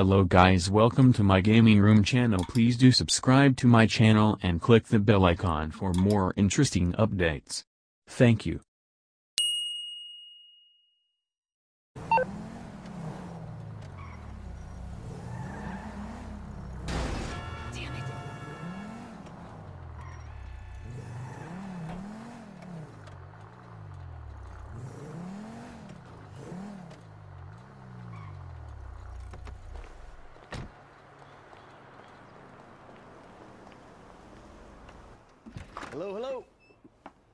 Hello guys, welcome to my gaming room channel. Please do subscribe to my channel and click the bell icon for more interesting updates. Thank you. Hello, hello.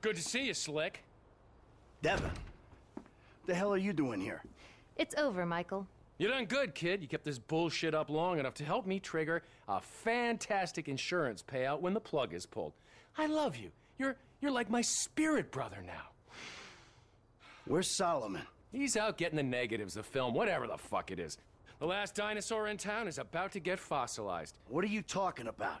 Good to see you, Slick. Devin, what the hell are you doing here? It's over, Michael. You done good, kid. You kept this bullshit up long enough to help me trigger a fantastic insurance payout when the plug is pulled. I love you. You're like my spirit brother now. Where's Solomon? He's out getting the negatives, the film, whatever the fuck it is. The last dinosaur in town is about to get fossilized. What are you talking about?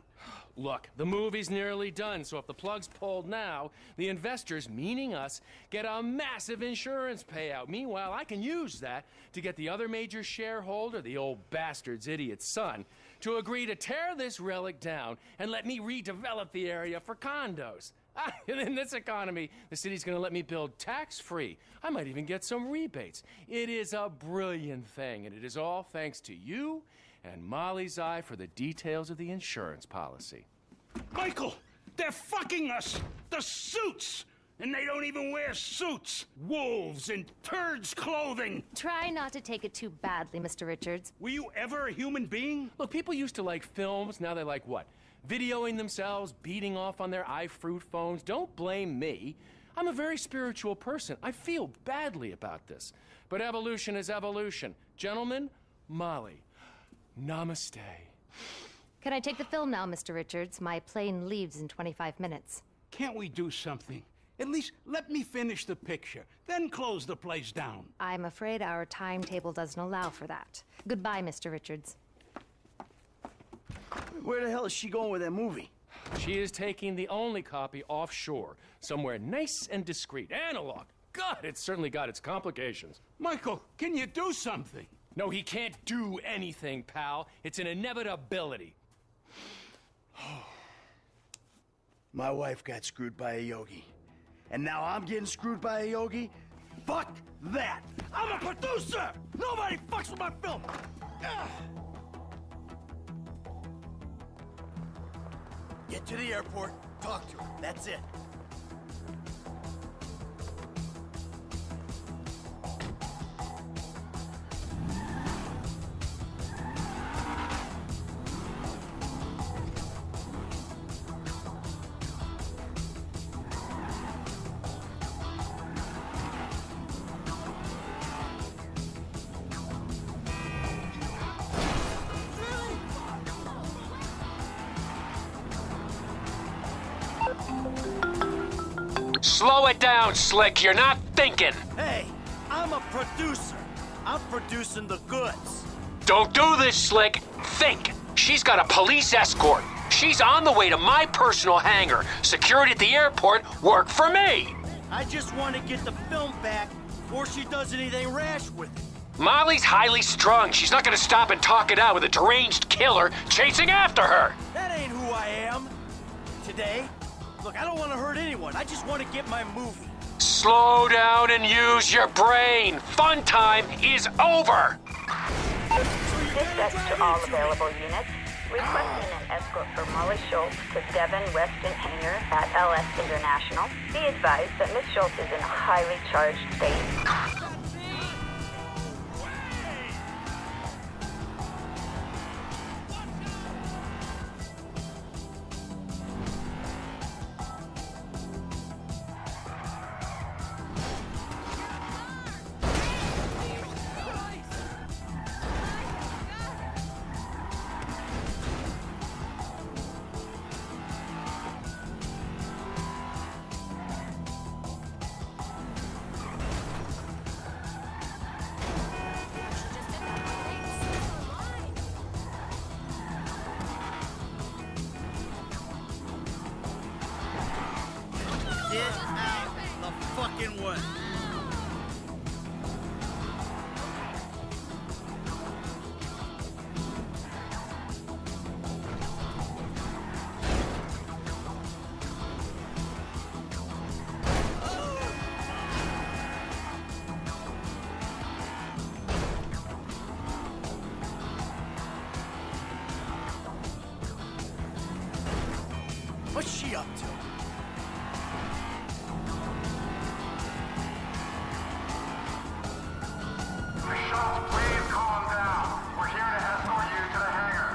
Look, the movie's nearly done, so if the plug's pulled now, the investors, meaning us, get a massive insurance payout. Meanwhile, I can use that to get the other major shareholder, the old bastard's idiot son, to agree to tear this relic down and let me redevelop the area for condos. In this economy, the city's gonna let me build tax-free. I might even get some rebates. It is a brilliant thing, and it is all thanks to you and Molly's eye for the details of the insurance policy. Michael, they're fucking us! The suits! And they don't even wear suits! Wolves in turds clothing! Try not to take it too badly, Mr. Richards. Were you ever a human being? Look, people used to like films, now they like what? Videoing themselves, beating off on their iFruit phones. Don't blame me. I'm a very spiritual person. I feel badly about this. But evolution is evolution. Gentlemen, Molly, namaste. Can I take the film now, Mr. Richards? My plane leaves in 25 minutes. Can't we do something? At least let me finish the picture, then close the place down. I'm afraid our timetable doesn't allow for that. Goodbye, Mr. Richards. Where the hell is she going with that movie? She is taking the only copy offshore, somewhere nice and discreet. Analog. God, it's certainly got its complications. Michael, can you do something? No, he can't do anything, pal. It's an inevitability. My wife got screwed by a yogi, and now I'm getting screwed by a yogi? Fuck that! I'm a producer! Nobody fucks with my film! Ugh. Get to the airport, talk to him, that's it. Slow it down, Slick. You're not thinking. Hey, I'm a producer. I'm producing the goods. Don't do this, Slick. Think. She's got a police escort. She's on the way to my personal hangar. Security at the airport, work for me. I just want to get the film back before she does anything rash with it. Molly's highly strung. She's not going to stop and talk it out with a deranged killer chasing after her. That ain't who I am today. Look, I don't want to hurt anyone. I just want to get my movie. Slow down and use your brain. Fun time is over. Dispatch to all available units. Requesting an escort for Molly Schultz to Devin Weston hangar at LS International. Be advised that Miss Schultz is in a highly charged state. What's she up to? Schultz, please calm down. We're here to escort you to the hangar.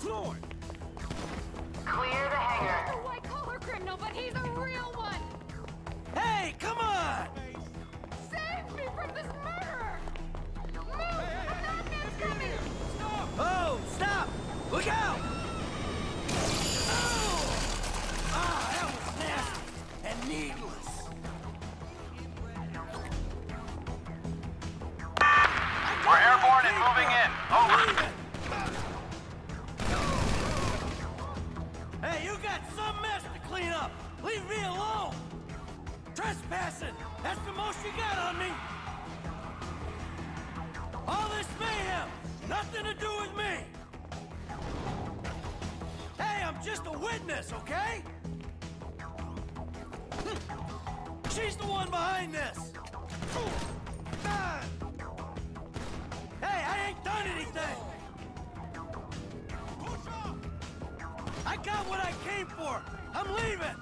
Floor. Clear the hangar. He's a white-collar criminal, but he's a real one. Hey, come on! Save me from this murderer! Move! Hey, a madman's coming! Stop! Oh, stop! Look out! Oh! Ah, that was nasty and needless. We're airborne and moving in. Over. Leave me alone! Trespassing! That's the most you got on me! All this mayhem! Nothing to do with me! Hey, I'm just a witness, okay? She's the one behind this! Hey, I ain't done anything! I got what I came for! I'm leaving!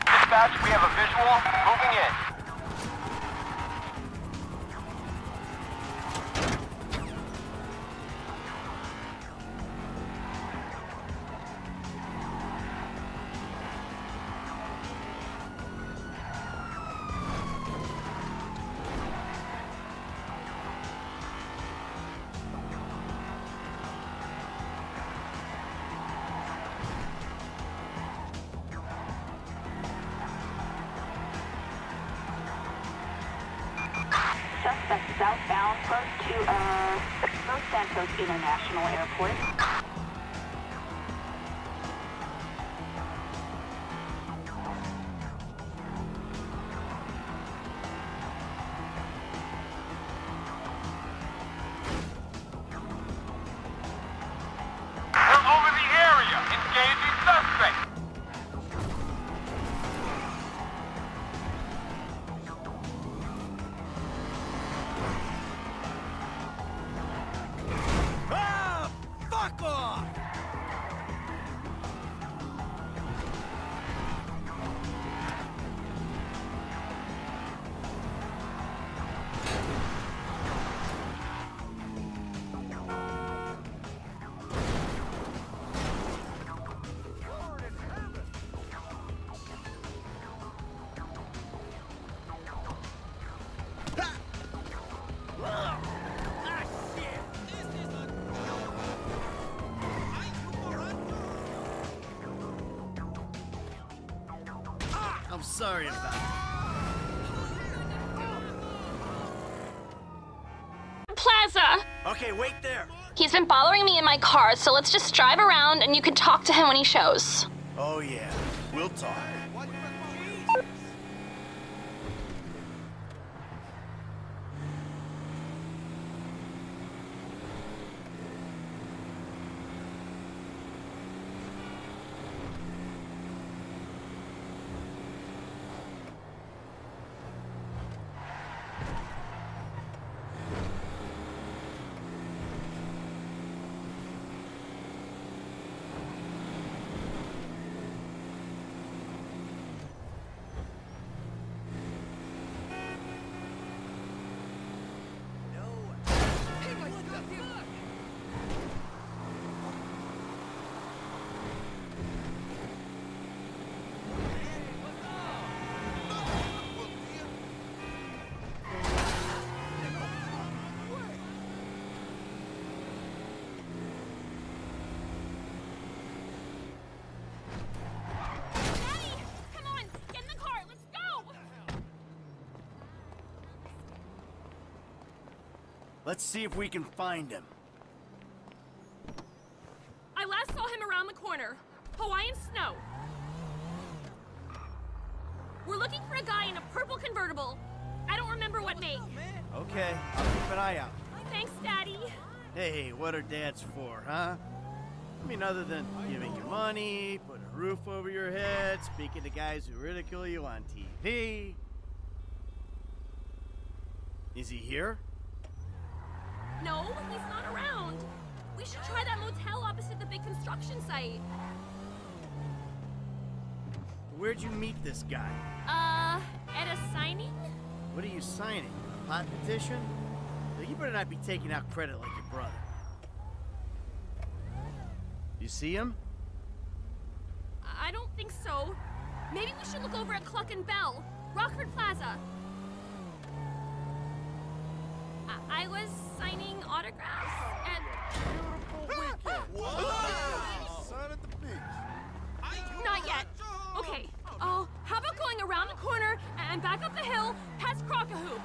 Dispatch, we have a visual. Moving in. Los Santos International Airport. We're over the area! Engaging suspect! Fuck off! sorry about it. Plaza! Okay, wait there. He's been following me in my car, so let's just drive around and you can talk to him when he shows. Oh yeah, we'll talk. Let's see if we can find him. I last saw him around the corner. Hawaiian snow. We're looking for a guy in a purple convertible. I don't remember what make. Okay, I'll keep an eye out. Thanks, Daddy. Hey, what are dads for, huh? I mean, other than giving you money, put a roof over your head, speaking to guys who ridicule you on TV. Is he here? No, he's not around. We should try that motel opposite the big construction site. Where'd you meet this guy? At a signing? What are you signing? A pot petition? Well, you better not be taking out credit like your brother. You see him? I don't think so. Maybe we should look over at Cluck and Bell, Rockford Plaza. I was signing autographs and... Not yet. Okay. Oh, how about going around the corner and back up the hill past Crockahoo?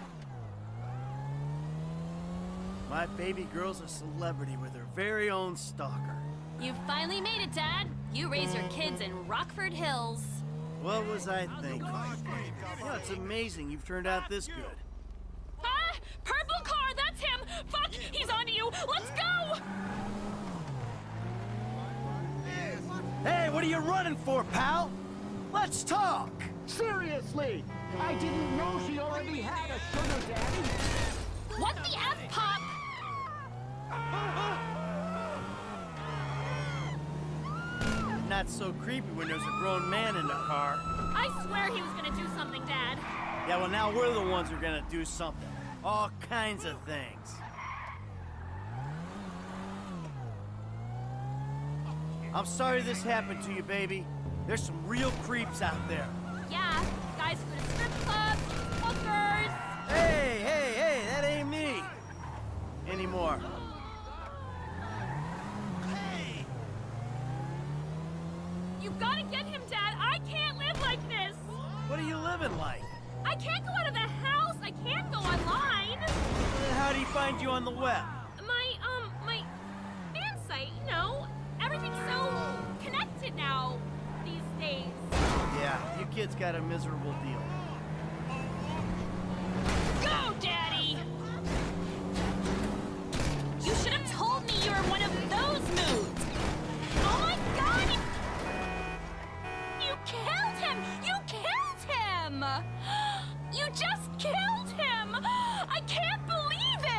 My baby girl's a celebrity with her very own stalker. You finally made it, Dad. You raise your kids in Rockford Hills. What was I thinking? Well, it's amazing you've turned out this good. Purple car, that's him! Fuck, he's on to you! Let's go! Hey, what are you running for, pal? Let's talk! Seriously! I didn't know she already had a sugar daddy! What the F, Pop? Not so creepy when there's a grown man in the car. I swear he was gonna do something, Dad. Yeah, well now we're the ones who are gonna do something. All kinds of things. I'm sorry this happened to you, baby. There's some real creeps out there. Yeah, guys who go to strip clubs, hookers. Hey, hey, hey, that ain't me. Anymore. Hey! You've got to get him, Dad. I can't live like this. What are you living like? I can't go out of the house. I can't go online. How do you find you on the web? My fan site, you know. Everything's so connected now these days. Yeah, you kids got a miserable deal. Go, Daddy! You should have told me you were one of those moods. Oh my God! You killed him! You killed him! You just killed him! I can't believe it!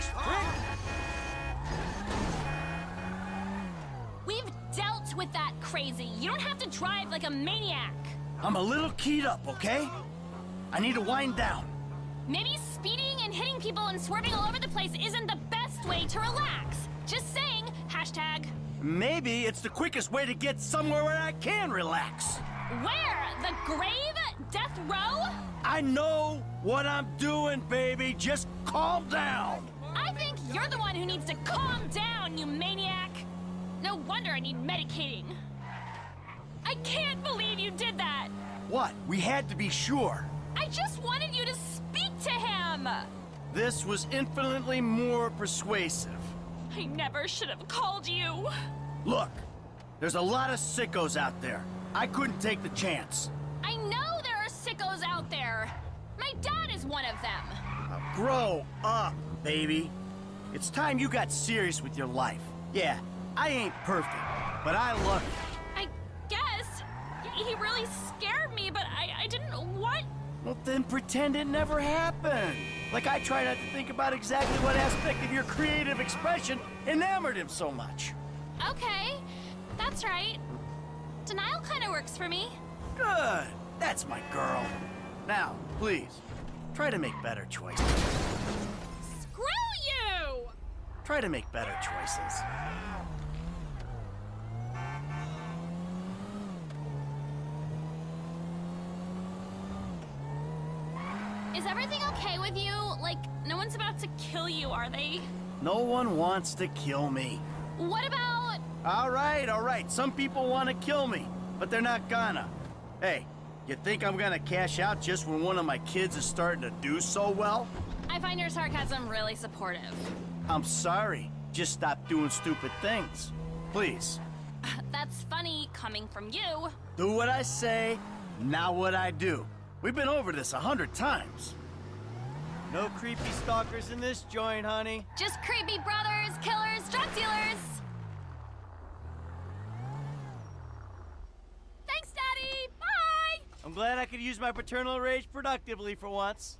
first prick! We've dealt with that crazy. You don't have to drive like a maniac. I'm a little keyed up, okay? I need to wind down. Maybe speeding and hitting people and swerving all over the place isn't the best way to relax. Just saying, hashtag. Maybe it's the quickest way to get somewhere where I can relax. Where? The grave? Death row? I know what I'm doing, baby. Just calm down. I think you're the one who needs to calm down, you maniac. No wonder I need medicating. I can't believe you did that. What? We had to be sure. I just wanted you to speak to him. This was infinitely more persuasive. I never should have called you. Look, there's a lot of sickos out there. I couldn't take the chance. I know there are sickos out there. My dad is one of them. Now grow up, baby. It's time you got serious with your life. Yeah, I ain't perfect, but I love you. I guess. He really scared me, but I didn't want... Well, then pretend it never happened. Like I try not to think about exactly what aspect of your creative expression enamored him so much. Okay, that's right. Denial kind of works for me. Good. That's my girl. Now, please, try to make better choices. Screw you! Try to make better choices. Is everything okay with you? Like, no one's about to kill you, are they? No one wants to kill me. What about... All right. Some people want to kill me, but they're not gonna. Hey, you think I'm gonna cash out just when one of my kids is starting to do so well? I find your sarcasm really supportive. I'm sorry. Just stop doing stupid things. Please. That's funny coming from you. Do what I say, not what I do. We've been over this 100 times. No creepy stalkers in this joint, honey. Just creepy brothers, killers, drug dealers. I'm glad I could use my paternal rage productively for once.